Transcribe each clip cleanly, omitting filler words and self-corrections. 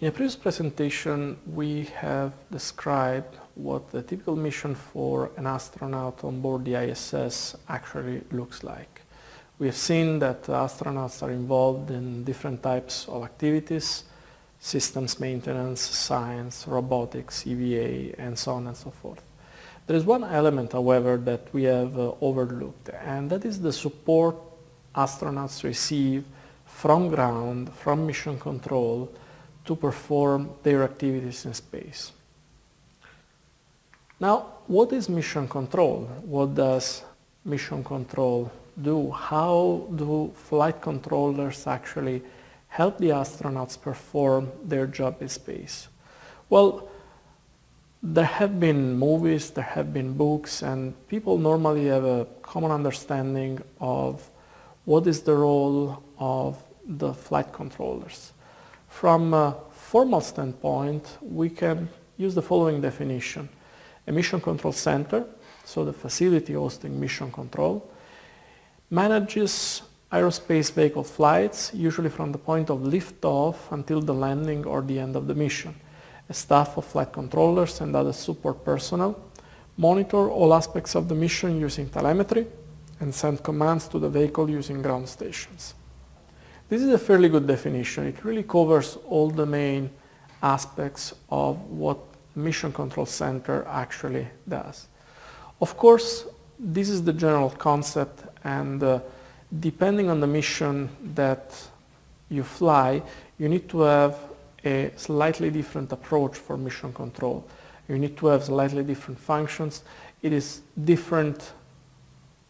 In a previous presentation, we have described what the typical mission for an astronaut on board the ISS actually looks like. We have seen that astronauts are involved in different types of activities: systems maintenance, science, robotics, EVA, and so on and so forth. There is one element, however, that we have overlooked, and that is the support astronauts receive from ground, from mission control, to perform their activities in space. Now, what is mission control? What does mission control do? How do flight controllers actually help the astronauts perform their job in space? Well, there have been movies, there have been books, and people normally have a common understanding of what is the role of the flight controllers. From a formal standpoint, we can use the following definition. A mission control center, so the facility hosting mission control, manages aerospace vehicle flights, usually from the point of liftoff until the landing or the end of the mission. A staff of flight controllers and other support personnel monitor all aspects of the mission using telemetry and send commands to the vehicle using ground stations. This is a fairly good definition. It really covers all the main aspects of what Mission Control Center actually does. Of course, this is the general concept, and depending on the mission that you fly, you need to have a slightly different approach for mission control. You need to have slightly different functions. It is different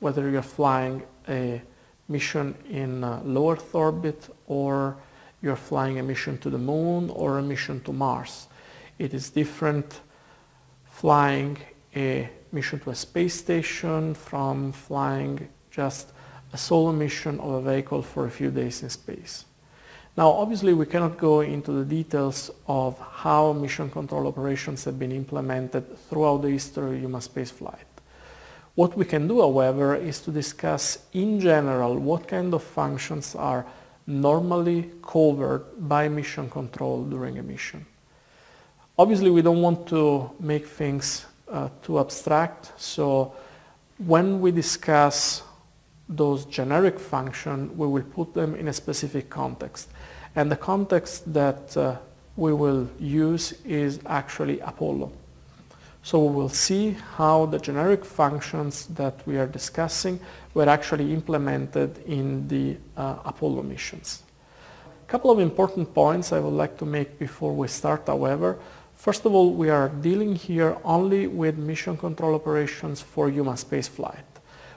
whether you're flying a mission in low Earth orbit, or you're flying a mission to the Moon or a mission to Mars. It is different flying a mission to a space station from flying just a solo mission of a vehicle for a few days in space. Now, obviously, we cannot go into the details of how mission control operations have been implemented throughout the history of human space flight. What we can do, however, is to discuss in general what kind of functions are normally covered by mission control during a mission. Obviously, we don't want to make things too abstract, so when we discuss those generic functions, we will put them in a specific context. And the context that we will use is actually Apollo. So we will see how the generic functions that we are discussing were actually implemented in the Apollo missions. A couple of important points I would like to make before we start, however. First of all, we are dealing here only with mission control operations for human space flight.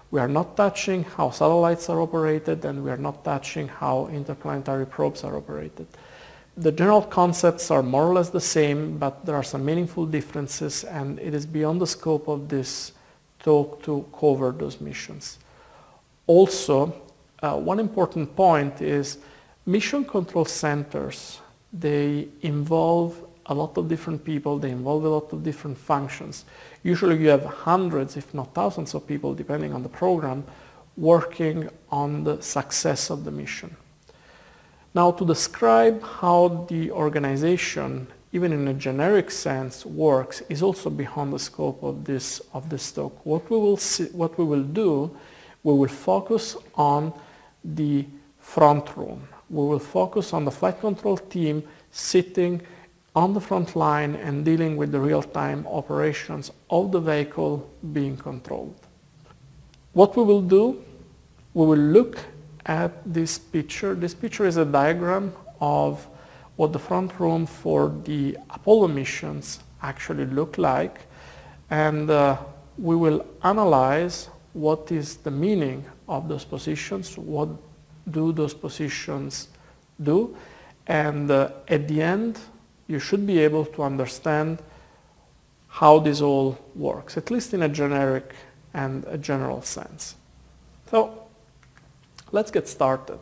We are not touching how satellites are operated, and we are not touching how interplanetary probes are operated. The general concepts are more or less the same, but there are some meaningful differences, and it is beyond the scope of this talk to cover those missions. Also, one important point is mission control centers, they involve a lot of different people, they involve a lot of different functions. Usually you have hundreds, if not thousands of people, depending on the program, working on the success of the mission. Now, to describe how the organization, even in a generic sense, works is also beyond the scope of this talk. What we will do, we will focus on the front room. We will focus on the flight control team sitting on the front line and dealing with the real-time operations of the vehicle being controlled. What we will do, we will look at this picture. This picture is a diagram of what the front room for the Apollo missions actually look like, and we will analyze what is the meaning of those positions, what do those positions do, and at the end you should be able to understand how this all works, at least in a generic and a general sense. So let's get started.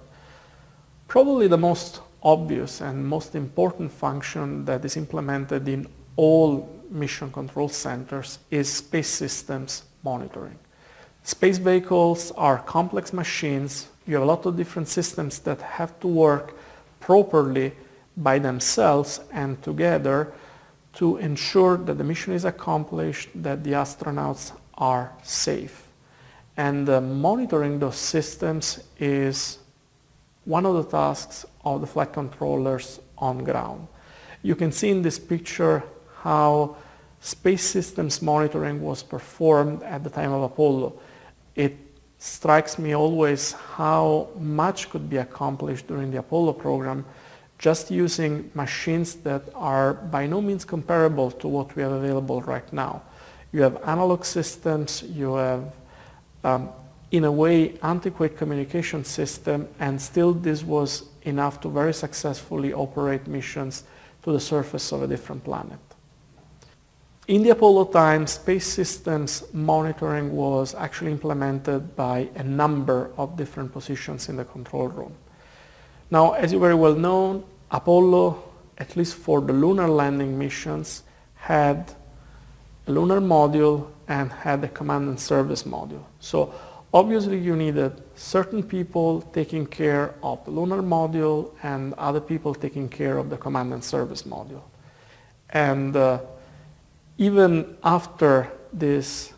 Probably the most obvious and most important function that is implemented in all mission control centers is space systems monitoring. Space vehicles are complex machines. You have a lot of different systems that have to work properly by themselves and together to ensure that the mission is accomplished, that the astronauts are safe. And monitoring those systems is one of the tasks of the flight controllers on ground. You can see in this picture how space systems monitoring was performed at the time of Apollo. It strikes me always how much could be accomplished during the Apollo program just using machines that are by no means comparable to what we have available right now. You have analog systems, you have in a way antiquated communication system, and still this was enough to very successfully operate missions to the surface of a different planet. In the Apollo time, space systems monitoring was actually implemented by a number of different positions in the control room. Now, as you very well know, Apollo, at least for the lunar landing missions, had a lunar module and had a command and service module. So obviously you needed certain people taking care of the lunar module and other people taking care of the command and service module. And even after this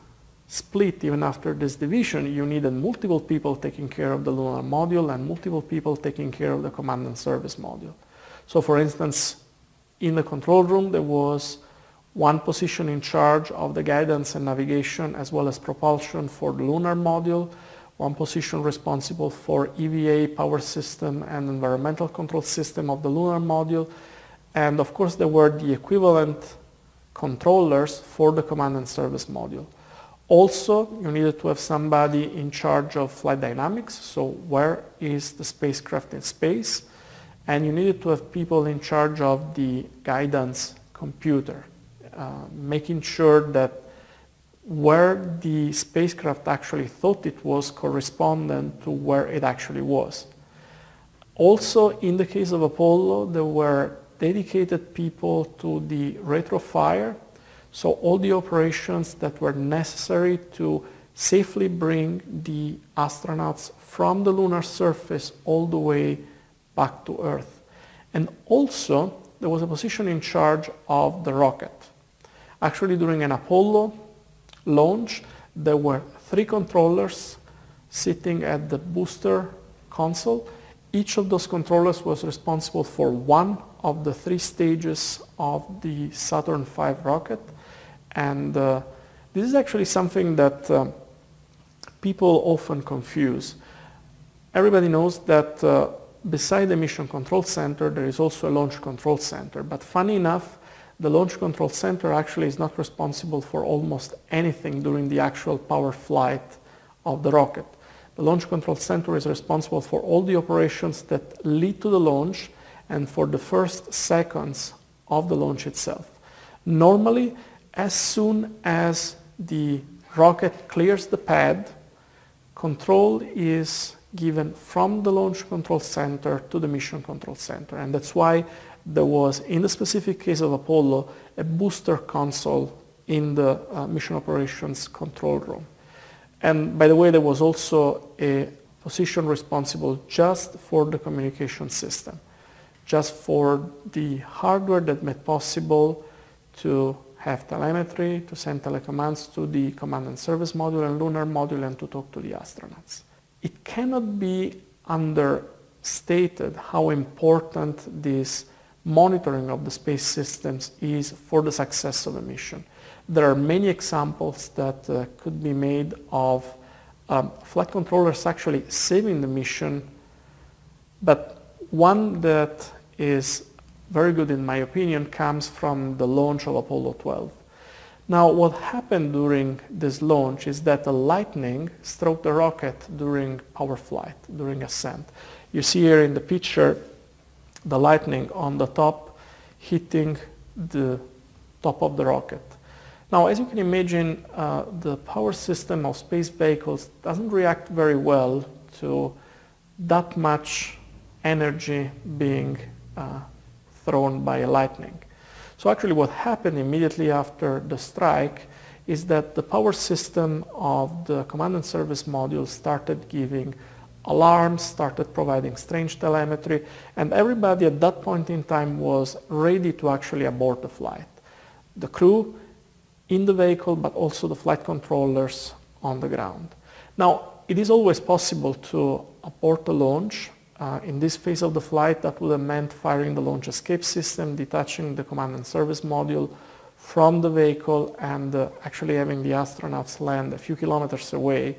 split, even after this division, you needed multiple people taking care of the lunar module and multiple people taking care of the command and service module. So for instance, in the control room there was one position in charge of the guidance and navigation as well as propulsion for the lunar module, one position responsible for EVA, power system and environmental control system of the lunar module, and of course there were the equivalent controllers for the command and service module. Also, you needed to have somebody in charge of flight dynamics, so where is the spacecraft in space, and you needed to have people in charge of the guidance computer. Making sure that where the spacecraft actually thought it was correspondent to where it actually was. Also, in the case of Apollo, there were dedicated people to the retrofire, so all the operations that were necessary to safely bring the astronauts from the lunar surface all the way back to Earth. And also, there was a position in charge of the rocket. Actually, during an Apollo launch, there were 3 controllers sitting at the booster console. Each of those controllers was responsible for one of the 3 stages of the Saturn V rocket. And this is actually something that people often confuse. Everybody knows that beside the Mission Control Center, there is also a Launch Control Center. But funny enough, the Launch Control Center actually is not responsible for almost anything during the actual power flight of the rocket. The Launch Control Center is responsible for all the operations that lead to the launch and for the first seconds of the launch itself. Normally, as soon as the rocket clears the pad, control is given from the Launch Control Center to the Mission Control Center, and that's why there was, in the specific case of Apollo, a booster console in the Mission Operations Control Room. And by the way, there was also a position responsible just for the communication system, just for the hardware that made possible to have telemetry, to send telecommands to the command and service module and lunar module and to talk to the astronauts. It cannot be understated how important this monitoring of the space systems is for the success of a mission. There are many examples that could be made of flight controllers actually saving the mission, but one that is very good in my opinion comes from the launch of Apollo 12. Now, what happened during this launch is that the lightning struck the rocket during power flight, during ascent. You see here in the picture the lightning on the top hitting the top of the rocket. Now, as you can imagine, the power system of space vehicles doesn't react very well to that much energy being thrown by lightning. So actually what happened immediately after the strike is that the power system of the command and service module started giving alarms, started providing strange telemetry, and everybody at that point in time was ready to actually abort the flight. The crew in the vehicle, but also the flight controllers on the ground. Now, it is always possible to abort the launch. In this phase of the flight, that would have meant firing the launch escape system, detaching the command and service module from the vehicle, and actually having the astronauts land a few kilometers away.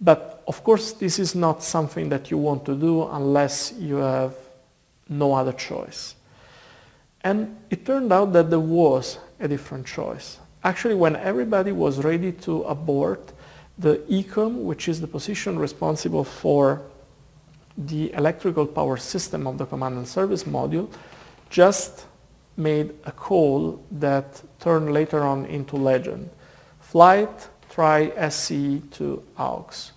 But of course, this is not something that you want to do unless you have no other choice. And it turned out that there was a different choice. Actually, when everybody was ready to abort, the ECOM, which is the position responsible for the electrical power system of the command and service module, just made a call that turned later on into legend. Flight, try SCE to AUX.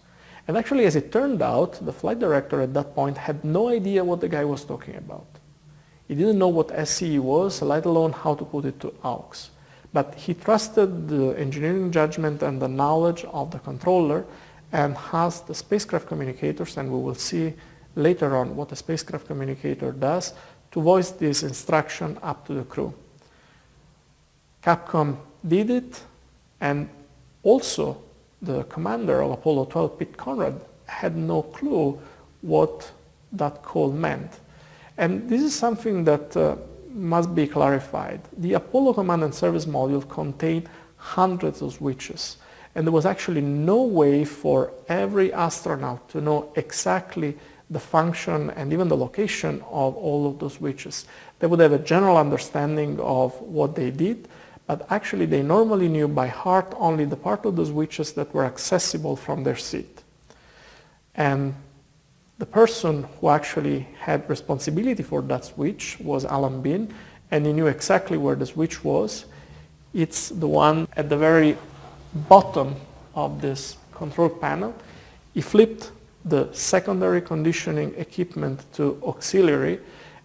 And actually, as it turned out, the flight director at that point had no idea what the guy was talking about. He didn't know what SCE was, let alone how to put it to AUX. But he trusted the engineering judgment and the knowledge of the controller, and has the spacecraft communicators, and we will see later on what a spacecraft communicator does, to voice this instruction up to the crew. Capcom did it, and also the commander of Apollo 12, Pete Conrad, had no clue what that call meant. And this is something that must be clarified. The Apollo command and service module contained hundreds of switches, and there was actually no way for every astronaut to know exactly the function and even the location of all of those switches. They would have a general understanding of what they did, but actually they normally knew by heart only the part of the switches that were accessible from their seat. And the person who actually had responsibility for that switch was Alan Bean, and he knew exactly where the switch was. It's the one at the very bottom of this control panel. He flipped the secondary conditioning equipment to auxiliary,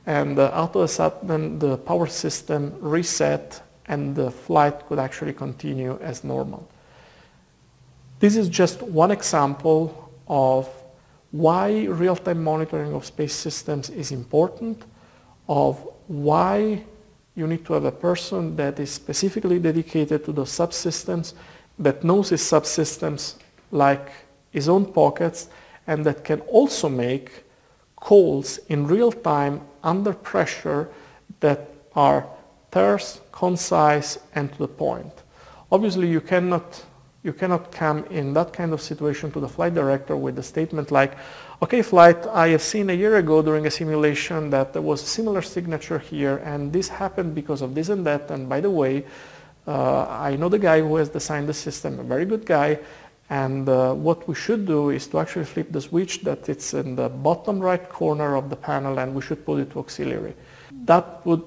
and out of a sudden the power system reset and the flight could actually continue as normal. This is just one example of why real-time monitoring of space systems is important, of why you need to have a person that is specifically dedicated to those subsystems, that knows his subsystems like his own pockets, and that can also make calls in real time under pressure that are terse, concise, and to the point. Obviously, you cannot come in that kind of situation to the flight director with a statement like, okay, flight, I have seen a year ago during a simulation that there was a similar signature here, and this happened because of this and that, and by the way, I know the guy who has designed the system, a very good guy, and what we should do is to actually flip the switch that it's in the bottom right corner of the panel, and we should put it to auxiliary. That would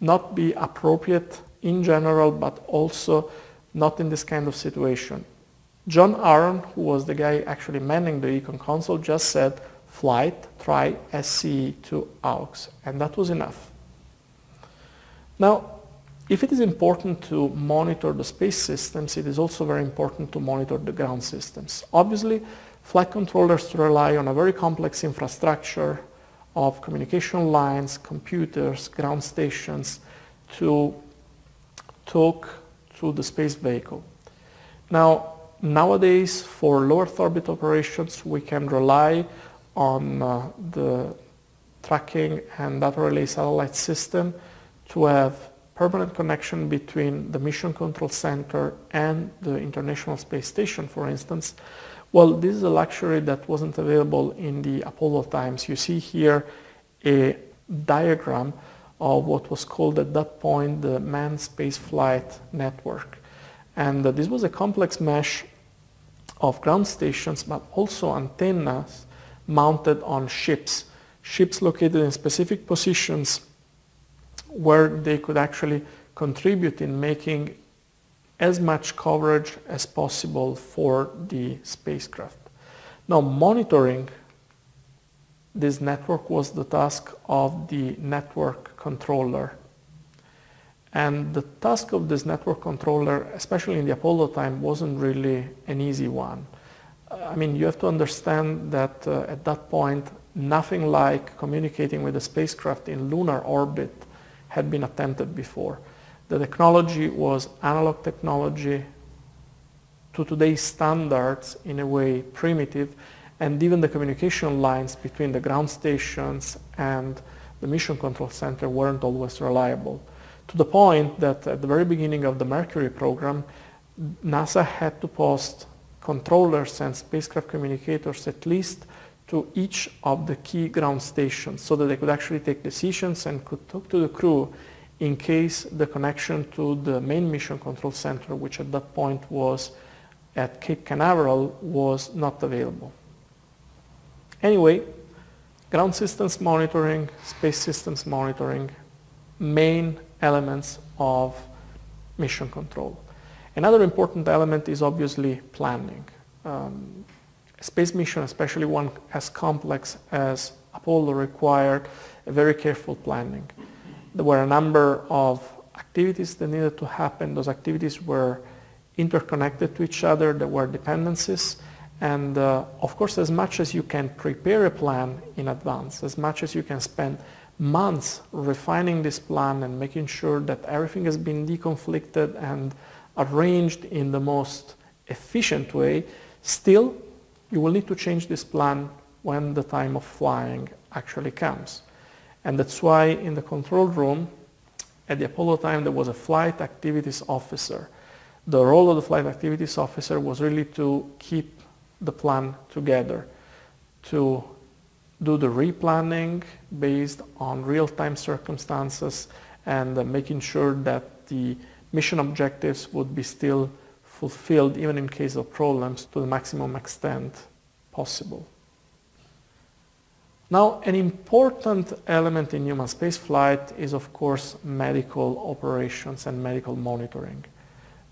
not be appropriate in general, but also not in this kind of situation. John Aaron, who was the guy actually manning the ECOM console, just said, flight, try SCE to AUX, and that was enough. Now, if it is important to monitor the space systems, it is also very important to monitor the ground systems. Obviously, flight controllers rely on a very complex infrastructure of communication lines, computers, ground stations to talk to the space vehicle. Now, nowadays, for low Earth orbit operations, we can rely on the tracking and data relay satellite system to have permanent connection between the Mission Control Center and the International Space Station, for instance. Well, this is a luxury that wasn't available in the Apollo times. You see here a diagram of what was called at that point the Manned Space Flight Network. And this was a complex mesh of ground stations, but also antennas mounted on ships. Ships located in specific positions where they could actually contribute in making as much coverage as possible for the spacecraft. Now, monitoring this network was the task of the network controller. And the task of this network controller, especially in the Apollo time, wasn't really an easy one. I mean, you have to understand that at that point, nothing like communicating with a spacecraft in lunar orbit had been attempted before. The technology was analog technology, to today's standards, in a way primitive, and even the communication lines between the ground stations and the Mission Control Center weren't always reliable. To the point that at the very beginning of the Mercury program, NASA had to post controllers and spacecraft communicators at least to each of the key ground stations so that they could actually take decisions and could talk to the crew in case the connection to the main Mission Control Center, which at that point was at Cape Canaveral, was not available. Anyway, ground systems monitoring, space systems monitoring, main elements of mission control. Another important element is obviously planning. Space mission, especially one as complex as Apollo, required a very careful planning. There were a number of activities that needed to happen. Those activities were interconnected to each other, there were dependencies, and of course, as much as you can prepare a plan in advance, as much as you can spend months refining this plan and making sure that everything has been deconflicted and arranged in the most efficient way, still you will need to change this plan when the time of flying actually comes. And that's why in the control room at the Apollo time there was a flight activities officer. The role of the flight activities officer was really to keep the plan together, to do the replanning based on real-time circumstances and making sure that the mission objectives would be still fulfilled even in case of problems to the maximum extent possible. Now, an important element in human spaceflight is, of course, medical operations and medical monitoring.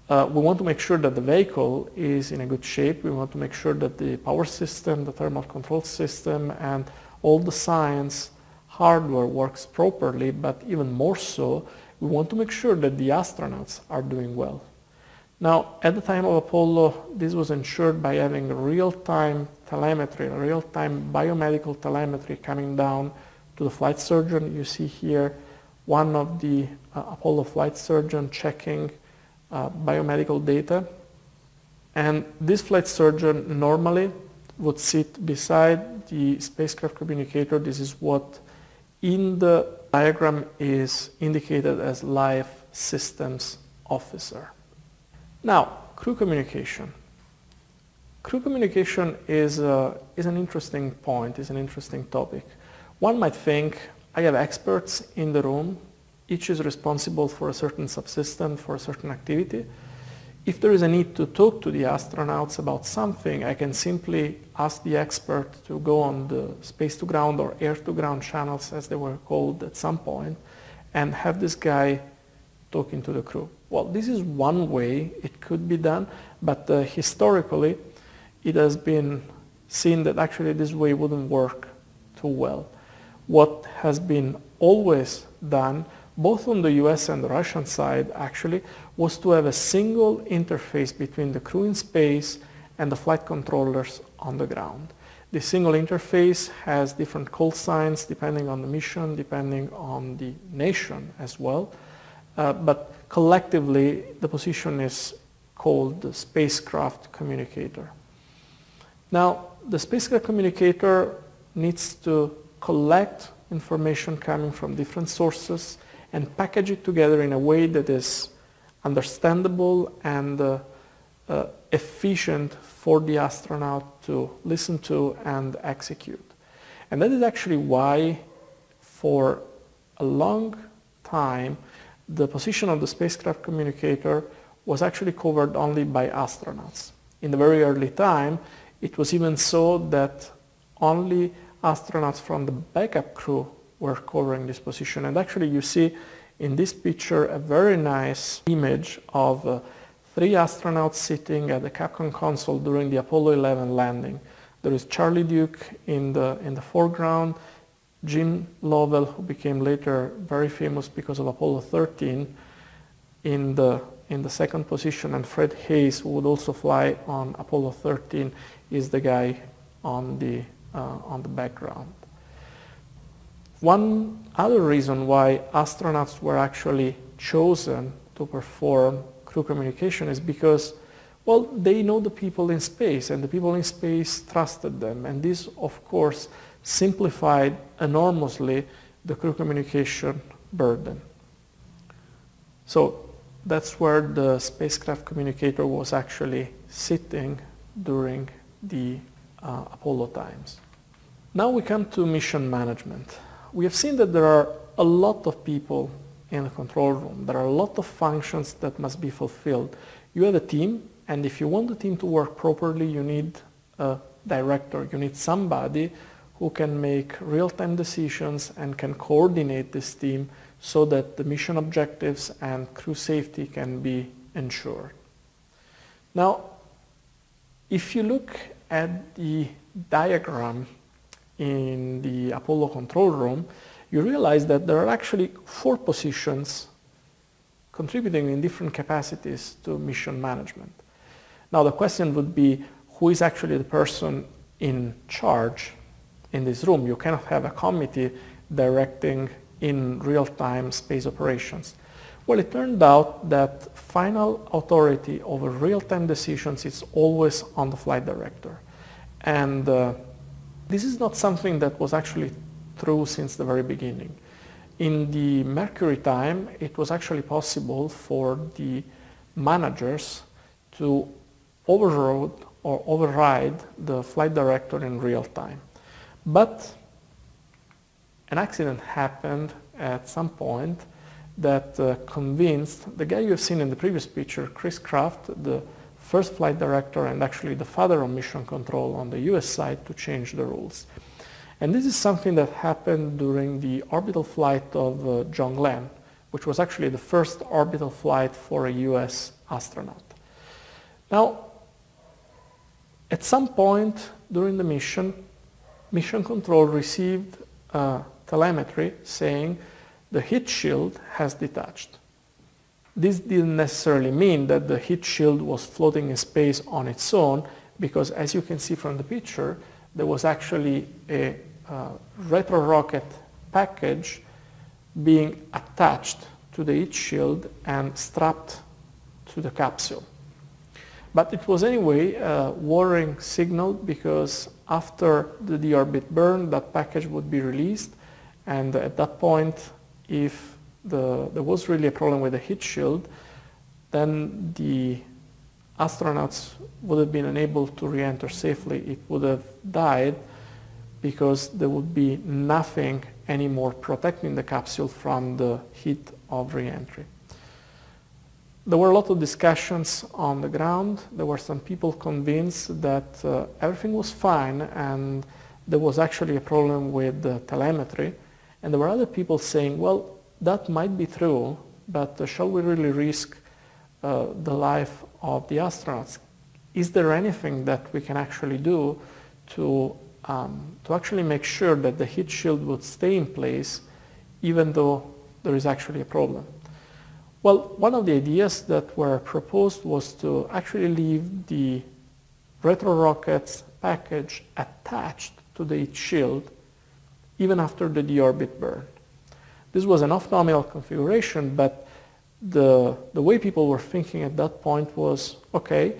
We want to make sure that the vehicle is in a good shape. We want to make sure that the power system, the thermal control system, and all the science hardware works properly, but even more so, we want to make sure that the astronauts are doing well. Now, at the time of Apollo, this was ensured by having real-time telemetry, real-time biomedical telemetry coming down to the flight surgeon. You see here one of the Apollo flight surgeon checking biomedical data, and this flight surgeon normally would sit beside the spacecraft communicator. This is what in the diagram is indicated as Life Systems Officer. Now, crew communication. Crew communication is an interesting point, is an interesting topic. One might think, I have experts in the room, each is responsible for a certain subsystem, for a certain activity. If there is a need to talk to the astronauts about something, I can simply ask the expert to go on the space-to-ground or air-to-ground channels, as they were called at some point, and have this guy talking to the crew. Well, this is one way it could be done, but historically it has been seen that actually this way wouldn't work too well. What has been always done, both on the US and the Russian side actually, was to have a single interface between the crew in space and the flight controllers on the ground. The single interface has different call signs depending on the mission, depending on the nation as well, but collectively the position is called the spacecraft communicator. Now, the spacecraft communicator needs to collect information coming from different sources and package it together in a way that is understandable and efficient for the astronaut to listen to and execute. And that is actually why for a long time the position of the spacecraft communicator was actually covered only by astronauts. In the very early time, it was even so that only astronauts from the backup crew were covering this position. And actually you see in this picture a very nice image of three astronauts sitting at the Capcom console during the Apollo 11 landing. There is Charlie Duke in the foreground, Jim Lovell, who became later very famous because of Apollo 13, in the second position, and Fred Hayes, who would also fly on Apollo 13 is the guy on the background. One other reason why astronauts were actually chosen to perform crew communication is because, well, they know the people in space, and the people in space trusted them, and this, of course, simplified enormously the crew communication burden. So that's where the spacecraft communicator was actually sitting during the Apollo times. Now we come to mission management. We have seen that there are a lot of people in the control room. There are a lot of functions that must be fulfilled. You have a team, and if you want the team to work properly, you need a director. You need somebody who can make real-time decisions and can coordinate this team so that the mission objectives and crew safety can be ensured. Now, if you look at the diagram in the Apollo control room, you realize that there are actually 4 positions contributing in different capacities to mission management. Now the question would be, who is actually the person in charge in this room? You cannot have a committee directing in real-time space operations. Well, it turned out that final authority over real-time decisions is always on the flight director. And this is not something that was actually true since the very beginning. In the Mercury time, it was actually possible for the managers to overrode or override the flight director in real time. But an accident happened at some point that convinced the guy you have seen in the previous picture, Chris Kraft, the first flight director and actually the father of mission control on the US side, to change the rules. And this is something that happened during the orbital flight of John Glenn, which was actually the first orbital flight for a US astronaut. Now, at some point during the mission, mission control received telemetry saying the heat shield has detached. This didn't necessarily mean that the heat shield was floating in space on its own, because as you can see from the picture, there was actually a retro rocket package being attached to the heat shield and strapped to the capsule. But it was anyway a warning signal, because after the deorbit burn, that package would be released, and at that point, if there was really a problem with the heat shield, then the astronauts would have been unable to re-enter safely. It would have died, because there would be nothing anymore protecting the capsule from the heat of re-entry. There were a lot of discussions on the ground. There were some people convinced that everything was fine and there was actually a problem with the telemetry. And there were other people saying, well, that might be true, but shall we really risk the life of the astronauts? Is there anything that we can actually do to actually make sure that the heat shield would stay in place even though there is actually a problem? Well, one of the ideas that were proposed was to actually leave the retro rockets package attached to the heat shield even after the deorbit burn. This was an off-nominal configuration, but the way people were thinking at that point was, okay,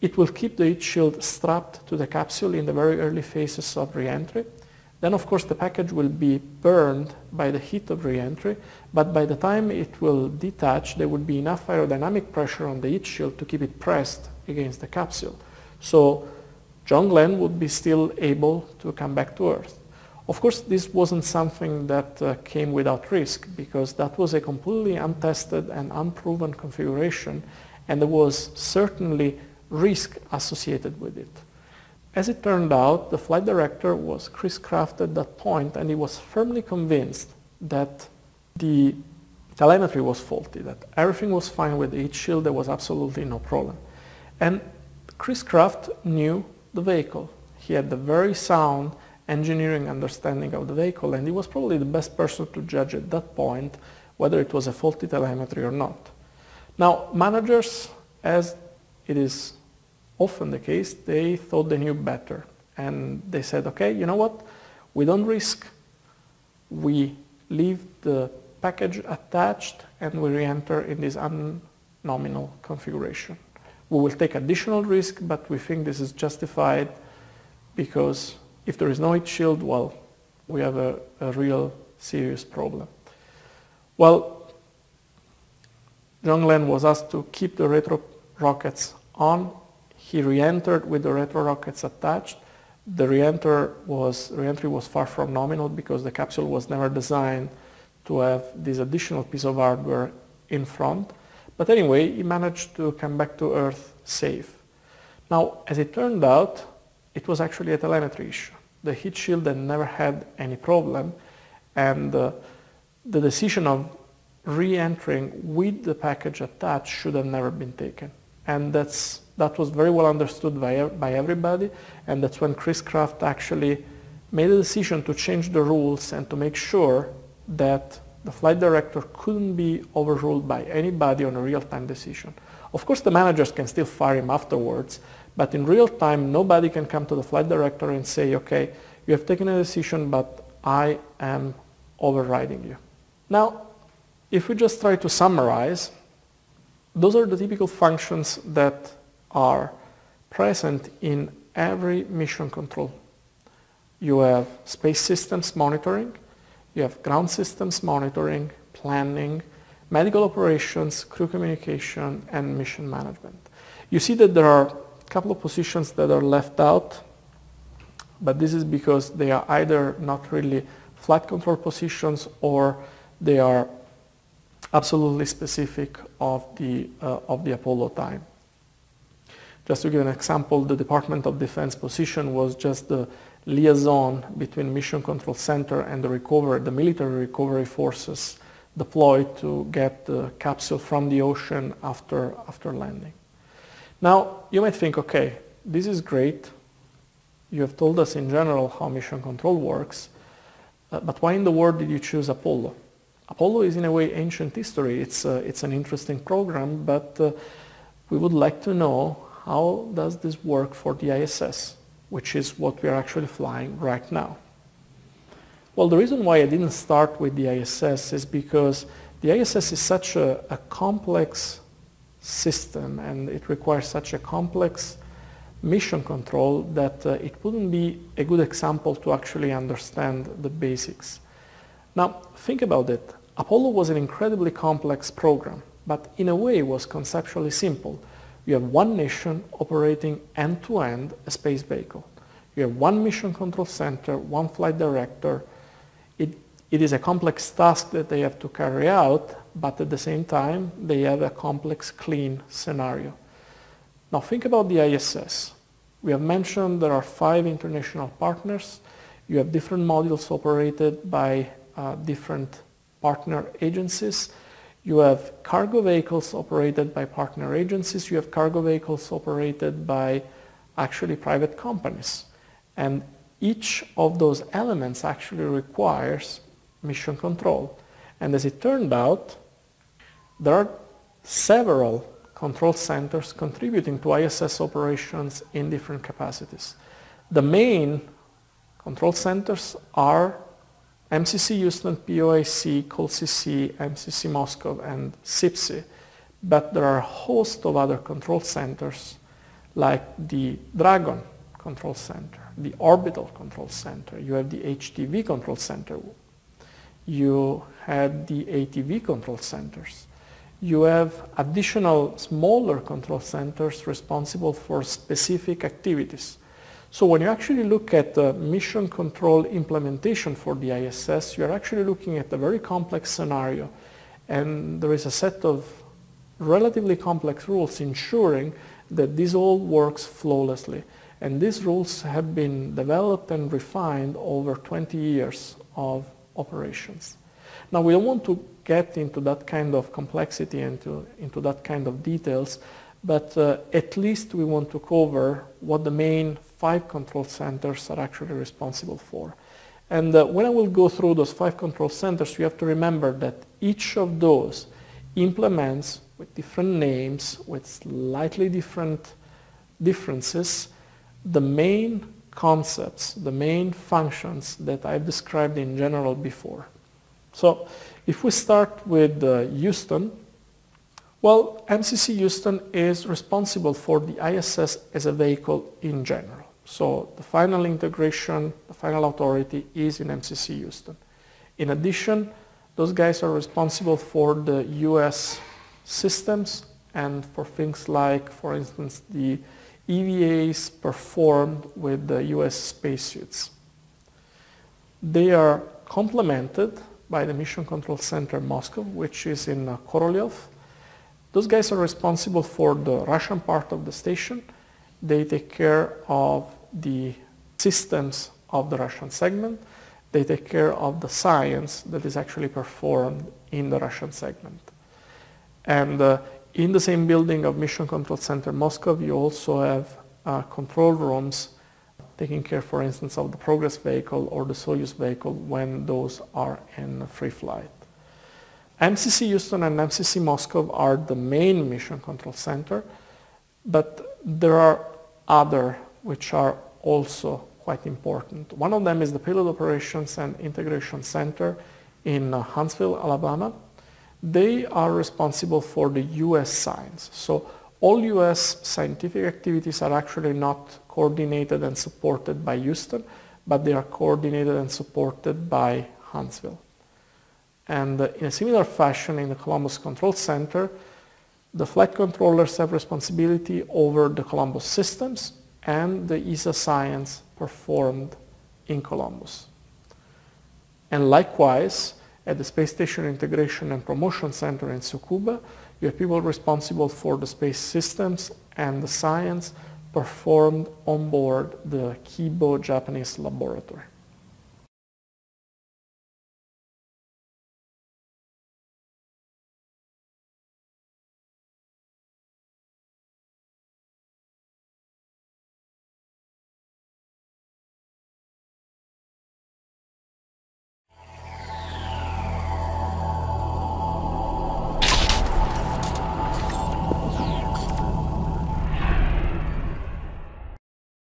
it will keep the heat shield strapped to the capsule in the very early phases of re-entry. Then, of course, the package will be burned by the heat of re-entry, but by the time it will detach, there would be enough aerodynamic pressure on the heat shield to keep it pressed against the capsule. So John Glenn would be still able to come back to Earth. Of course, this wasn't something that came without risk, because that was a completely untested and unproven configuration, and there was certainly risk associated with it. As it turned out, the flight director was Chris Kraft at that point, and he was firmly convinced that the telemetry was faulty, that everything was fine with the heat shield, there was absolutely no problem. And Chris Kraft knew the vehicle. He had the very sound engineering understanding of the vehicle, and he was probably the best person to judge at that point whether it was a faulty telemetry or not. Now, managers, as it is often the case, they thought they knew better. And they said, okay, you know what? We don't risk. We leave the package attached and we re-enter in this unnominal configuration. We will take additional risk, but we think this is justified because if there is no heat shield, well, we have a real serious problem. Well, John Glenn was asked to keep the retro rockets on. He re-entered with the retro rockets attached. The re-entry was far from nominal because the capsule was never designed to have this additional piece of hardware in front. But anyway, he managed to come back to Earth safe. Now, as it turned out, it was actually a telemetry issue. The heat shield had never had any problem, and the decision of re-entering with the package attached should have never been taken. And that was very well understood by everybody, and that's when Chris Kraft actually made a decision to change the rules and to make sure that the flight director couldn't be overruled by anybody on a real-time decision. Of course, the managers can still fire him afterwards, but in real time, nobody can come to the flight director and say, okay, you have taken a decision, but I am overriding you. Now, if we just try to summarize, those are the typical functions that are present in every mission control. You have space systems monitoring, you have ground systems monitoring, planning, medical operations, crew communication, and mission management. You see that there are a couple of positions that are left out, but this is because they are either not really flight control positions or they are absolutely specific of the Apollo time. Just to give an example, the Department of Defense position was just the liaison between Mission Control Center and the military recovery forces deployed to get the capsule from the ocean after landing. Now, you might think, okay, this is great. You have told us in general how Mission Control works, but why in the world did you choose Apollo? Apollo is in a way ancient history. It's an interesting program, but we would like to know how does this work for the ISS, which is what we are actually flying right now. Well, the reason why I didn't start with the ISS is because the ISS is such a complex system and it requires such a complex mission control that it wouldn't be a good example to actually understand the basics. Now, think about it. Apollo was an incredibly complex program, but in a way was conceptually simple. You have one nation operating end-to-end a space vehicle. You have one mission control center, one flight director. It is a complex task that they have to carry out, but at the same time, they have a complex, clean scenario. Now think about the ISS. We have mentioned there are 5 international partners. You have different modules operated by different partner agencies. You have cargo vehicles operated by partner agencies. You have cargo vehicles operated by actually private companies. And each of those elements actually requires mission control. And as it turned out, there are several control centers contributing to ISS operations in different capacities. The main control centers are MCC Houston, POAC, ColCC, MCC Moscow, and SIPC, but there are a host of other control centers like the Dragon Control Center, the Orbital Control Center, you have the HTV Control Center, you have the ATV Control Centers, you have additional smaller control centers responsible for specific activities. So when you actually look at the mission control implementation for the ISS, you're actually looking at a very complex scenario. And there is a set of relatively complex rules ensuring that this all works flawlessly. And these rules have been developed and refined over 20 years of operations. Now, we don't want to get into that kind of complexity and into that kind of details, but at least we want to cover what the main 5 control centers are actually responsible for. And when I will go through those 5 control centers, you have to remember that each of those implements with different names, with slightly different differences, the main concepts, the main functions that I've described in general before. So if we start with Houston, well, MCC Houston is responsible for the ISS as a vehicle in general. So the final integration, the final authority is in MCC Houston. In addition, those guys are responsible for the US systems and for things like, for instance, the EVAs performed with the US spacesuits. They are complemented by the Mission Control Center Moscow, which is in Korolev. Those guys are responsible for the Russian part of the station. They take care of the systems of the Russian segment. They take care of the science that is actually performed in the Russian segment. And in the same building of Mission Control Center Moscow, you also have control rooms taking care, for instance, of the Progress vehicle or the Soyuz vehicle when those are in free flight. MCC Houston and MCC Moscow are the main Mission Control Center, but there are other which are also quite important. One of them is the Payload Operations and Integration Center in Huntsville, Alabama. They are responsible for the US science. So all US scientific activities are actually not coordinated and supported by Houston, but they are coordinated and supported by Huntsville. And in a similar fashion, in the Columbus Control Center, the flight controllers have responsibility over the Columbus systems and the ESA science performed in Columbus. And likewise, at the Space Station Integration and Promotion Center in Tsukuba, you have people responsible for the space systems and the science performed on board the Kibo Japanese laboratory.